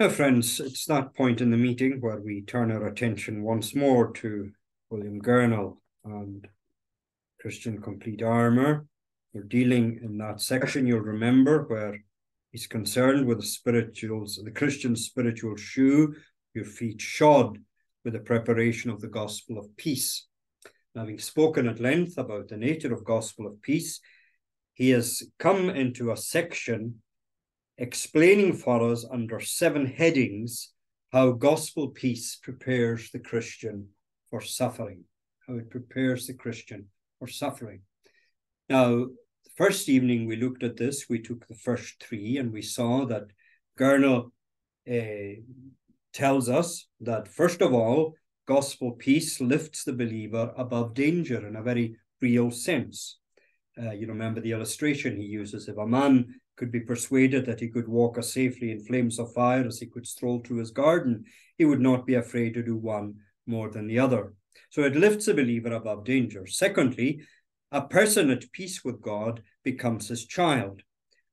Now, friends, it's that point in the meeting where we turn our attention once more to William Gurnall and Christian Complete Armour. We're dealing in that section, you'll remember, where he's concerned with the spirituals, the Christian spiritual shoe, your feet shod with the preparation of the gospel of peace. And having spoken at length about the nature of gospel of peace, he has come into a section explaining for us under 7 headings how gospel peace prepares the Christian for suffering, how it prepares the Christian for suffering. Now, the first evening we looked at this, we took the first 3, and we saw that Gurnall tells us that, first of all, gospel peace lifts the believer above danger in a very real sense. You remember the illustration he uses. If a man could be persuaded that he could walk as safely in flames of fire as he could stroll through his garden, he would not be afraid to do one more than the other. So it lifts a believer above danger. Secondly, a person at peace with God becomes his child.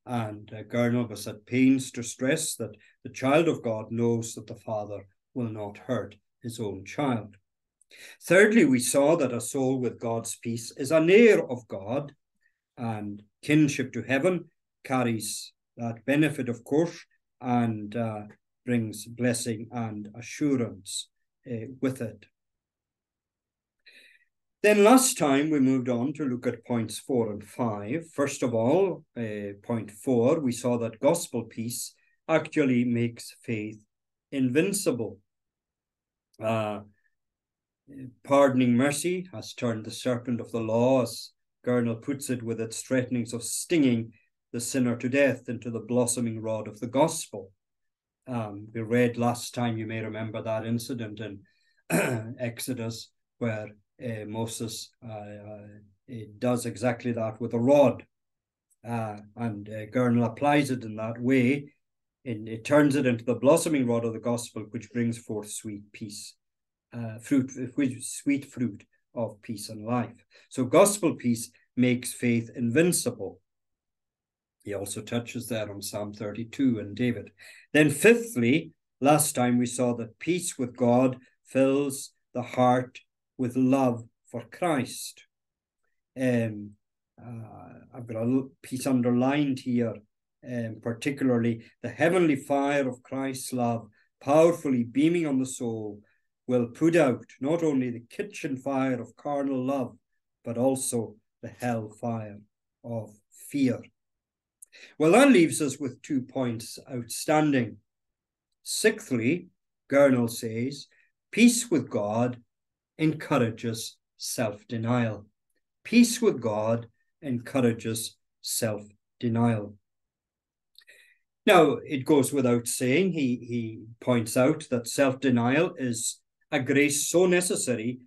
And Gurnall was at pains to stress that the child of God knows that the father will not hurt his own child. Thirdly, we saw that a soul with God's peace is an heir of God, and kinship to heaven carries that benefit, of course, and brings blessing and assurance with it. Then last time we moved on to look at points 4 and 5. First of all, point 4, we saw that gospel peace actually makes faith invincible. Pardoning mercy has turned the serpent of the law, as Gurnall puts it, with its threatenings of stinging the sinner to death, into the blossoming rod of the gospel. We read last time, you may remember, that incident in Exodus where Moses does exactly that with a rod, and Gurnall applies it in that way. It turns it into the blossoming rod of the gospel, which brings forth sweet fruit of peace and life. So gospel peace makes faith invincible. He also touches there on Psalm 32 and David. Then fifthly, last time we saw that peace with God fills the heart with love for Christ. I've got a little piece underlined here, particularly the heavenly fire of Christ's love, powerfully beaming on the soul, will put out not only the kitchen fire of carnal love, but also the hell fire of fear. Well, that leaves us with 2 points outstanding. Sixthly, Gurnall says, peace with God encourages self-denial. Peace with God encourages self-denial. Now, it goes without saying, he points out that self-denial is a grace so necessary.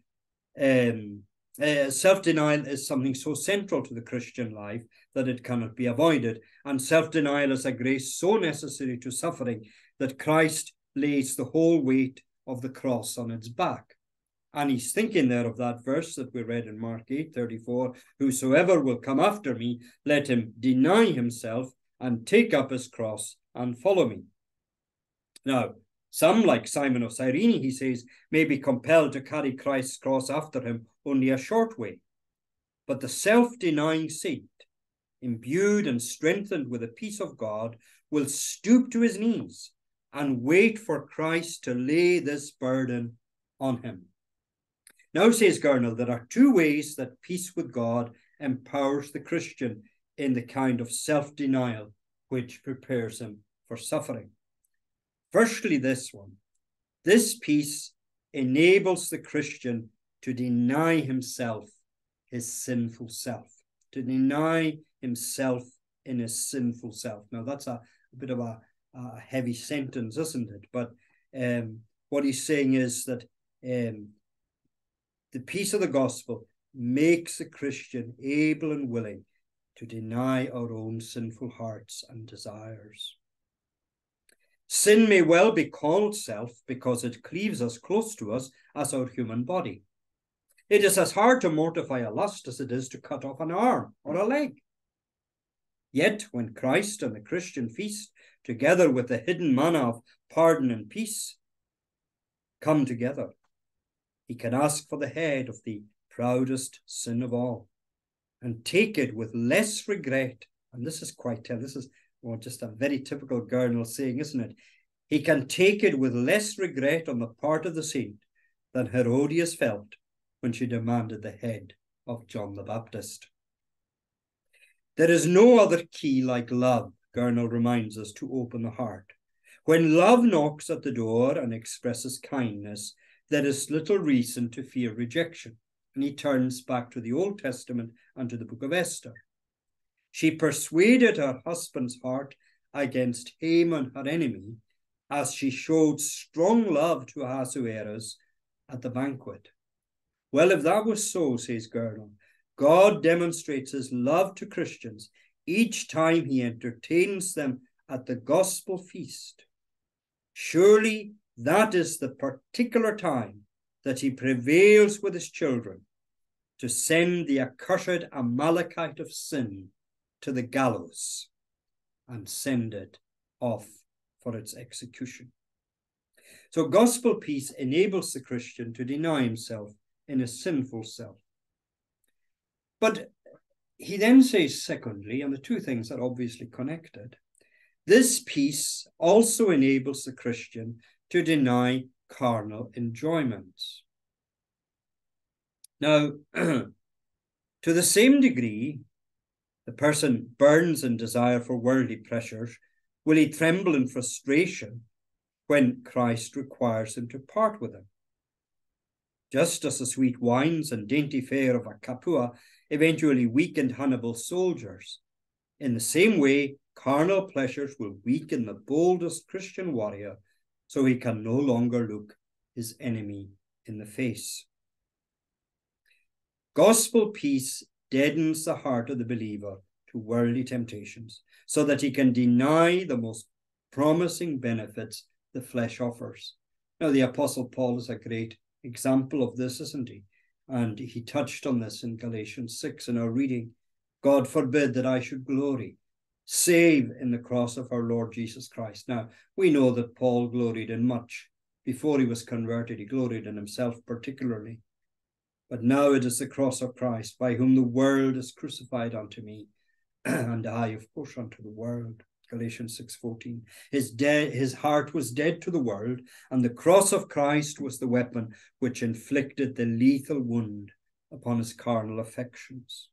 Self-denial is something so central to the Christian life that it cannot be avoided. And self-denial is a grace so necessary to suffering that Christ lays the whole weight of the cross on its back. And he's thinking there of that verse that we read in Mark 8:34, whosoever will come after me, let him deny himself and take up his cross and follow me. Now, some, like Simon of Cyrene, he says, may be compelled to carry Christ's cross after him only a short way. But the self-denying saint, imbued and strengthened with the peace of God, will stoop to his knees and wait for Christ to lay this burden on him. Now, says Gurnall, there are 2 ways that peace with God empowers the Christian in the kind of self-denial which prepares him for suffering. Firstly, this one. This peace enables the Christian to deny himself, his sinful self, to deny himself in his sinful self. Now, that's a bit of a heavy sentence, isn't it? But what he's saying is that the peace of the gospel makes the Christian able and willing to deny our own sinful hearts and desires. Sin may well be called self because it cleaves as close to us as our human body. It is as hard to mortify a lust as it is to cut off an arm or a leg. Yet when Christ on the Christian feast, together with the hidden manna of pardon and peace, come together, he can ask for the head of the proudest sin of all and take it with less regret. And this is quite terrible. This is just a very typical Gurnall saying, isn't it? He can take it with less regret on the part of the saint than Herodias felt when she demanded the head of John the Baptist. There is no other key like love, Gurnall reminds us, to open the heart. When love knocks at the door and expresses kindness, there is little reason to fear rejection. And he turns back to the Old Testament and to the book of Esther. She persuaded her husband's heart against Haman, her enemy, as she showed strong love to Ahasuerus at the banquet. Well, if that was so, says Gurnall, God demonstrates his love to Christians each time he entertains them at the gospel feast. Surely that is the particular time that he prevails with his children to send the accursed Amalekite of sin to the gallows and send it off for its execution. So gospel peace enables the Christian to deny himself in his sinful self. But he then says, secondly, and the two things are obviously connected, this peace also enables the Christian to deny carnal enjoyments. Now, to the same degree the person burns in desire for worldly pleasures, will he tremble in frustration when Christ requires him to part with them. Just as the sweet wines and dainty fare of a Capua eventually weakened Hannibal's soldiers, in the same way, carnal pleasures will weaken the boldest Christian warrior so he can no longer look his enemy in the face. Gospel peace deadens the heart of the believer to worldly temptations so that he can deny the most promising benefits the flesh offers. Now, the Apostle Paul is a great example of this, isn't he? And he touched on this in Galatians 6 in our reading. God forbid that I should glory, save in the cross of our Lord Jesus Christ. Now, we know that Paul gloried in much. Before he was converted, he gloried in himself particularly. But now it is the cross of Christ, by whom the world is crucified unto me, and I, of course, unto the world. Galatians 6:14. His heart was dead to the world, and the cross of Christ was the weapon which inflicted the lethal wound upon his carnal affections.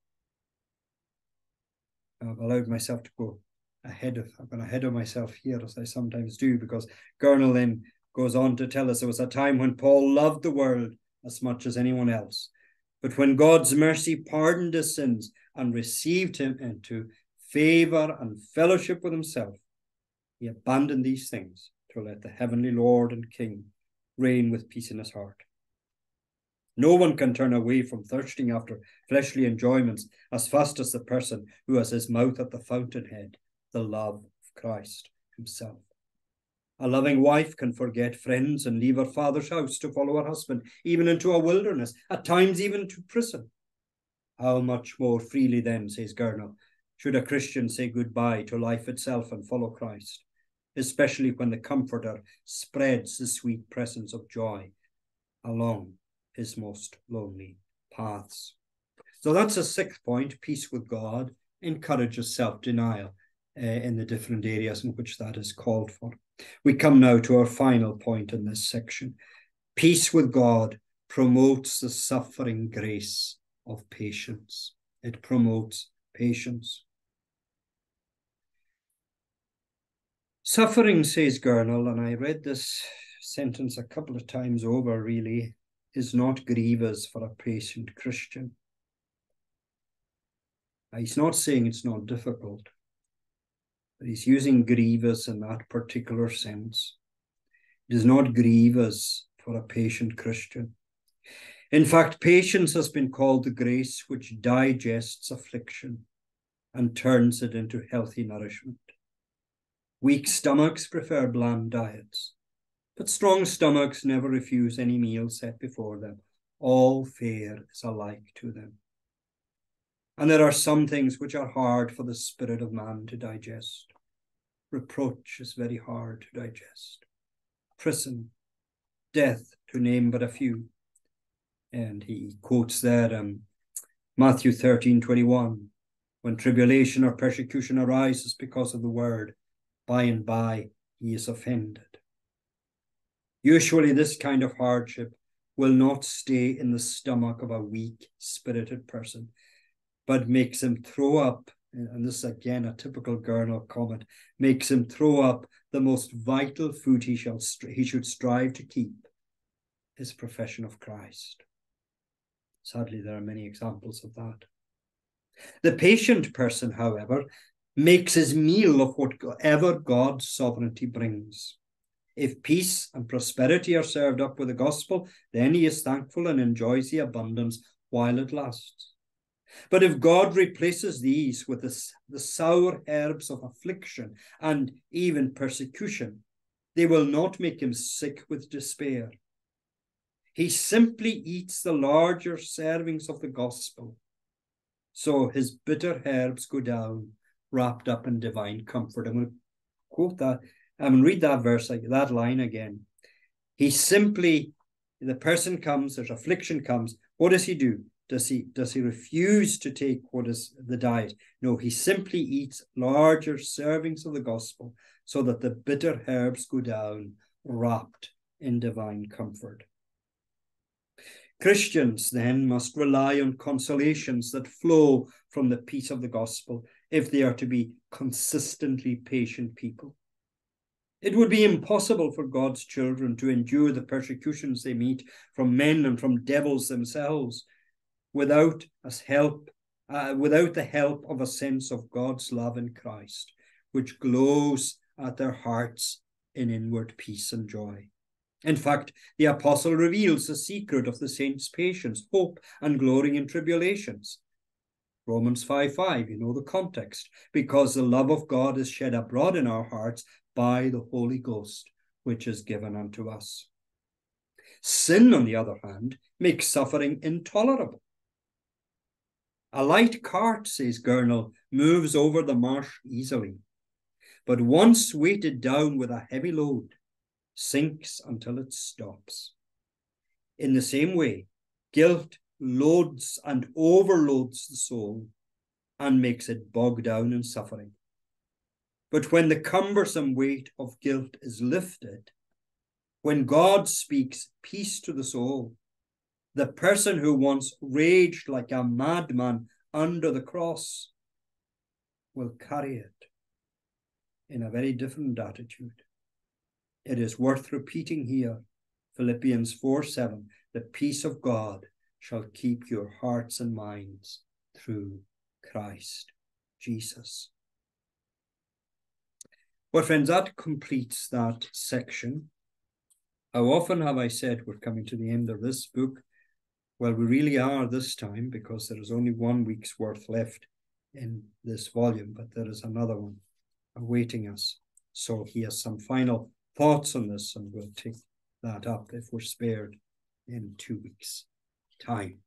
I've allowed myself to go ahead of, I've gone ahead of myself here, as I sometimes do, because Gurnall then goes on to tell us there was a time when Paul loved the world as much as anyone else. But when God's mercy pardoned his sins and received him into favor and fellowship with himself, he abandoned these things to let the heavenly Lord and King reign with peace in his heart. No one can turn away from thirsting after fleshly enjoyments as fast as the person who has his mouth at the fountainhead, the love of Christ himself. A loving wife can forget friends and leave her father's house to follow her husband, even into a wilderness, at times even to prison. How much more freely then, says Gurnall, should a Christian say goodbye to life itself and follow Christ, especially when the Comforter spreads the sweet presence of joy along his most lonely paths. So that's a sixth point. Peace with God encourages self-denial in the different areas in which that is called for. We come now to our final point in this section. Peace with God promotes the suffering grace of patience. It promotes patience. Suffering, says Gurnall, and I read this sentence a couple of times over really, is not grievous for a patient Christian. Now, he's not saying it's not difficult, but he's using grievous in that particular sense. It is not grievous for a patient Christian. In fact, patience has been called the grace which digests affliction and turns it into healthy nourishment. Weak stomachs prefer bland diets, but strong stomachs never refuse any meal set before them. All fare is alike to them. And there are some things which are hard for the spirit of man to digest. Reproach is very hard to digest. Prison, death, to name but a few. And he quotes there Matthew 13:21. When tribulation or persecution arises because of the word, by and by he is offended. Usually this kind of hardship will not stay in the stomach of a weak-spirited person, but makes him throw up, and this is again a typical Gurnall comment, makes him throw up the most vital food he should strive to keep, his profession of Christ. Sadly, there are many examples of that. The patient person, however, makes his meal of whatever God's sovereignty brings. If peace and prosperity are served up with the gospel, then he is thankful and enjoys the abundance while it lasts. But if God replaces these with the sour herbs of affliction and even persecution, they will not make him sick with despair. He simply eats the larger servings of the gospel, so his bitter herbs go down, wrapped up in divine comfort. I'm going to quote that. I'm going to read that verse, that line again. He simply, the person comes, there's affliction comes. What does he do? Does he refuse to take what is the diet? No, he simply eats larger servings of the gospel so that the bitter herbs go down, wrapped in divine comfort. Christians then must rely on consolations that flow from the peace of the gospel if they are to be consistently patient people. It would be impossible for God's children to endure the persecutions they meet from men and from devils themselves without the help of a sense of God's love in Christ, which glows at their hearts in inward peace and joy. In fact, the apostle reveals the secret of the saints' patience, hope, and glorying in tribulations. Romans 5:5, you know the context, because the love of God is shed abroad in our hearts by the Holy Ghost, which is given unto us. Sin, on the other hand, makes suffering intolerable. A light cart, says Gurnall, moves over the marsh easily, but once weighted down with a heavy load, sinks until it stops. In the same way, guilt loads and overloads the soul and makes it bogged down in suffering. But when the cumbersome weight of guilt is lifted, when God speaks peace to the soul, the person who once raged like a madman under the cross will carry it in a very different attitude. It is worth repeating here, Philippians 4:7, the peace of God shall keep your hearts and minds through Christ Jesus. Well, friends, that completes that section. How often have I said we're coming to the end of this book? Well, we really are this time, because there is only 1 week's worth left in this volume, but there is another one awaiting us. So he has some final thoughts on this, and we'll take that up if we're spared in 2 weeks' time.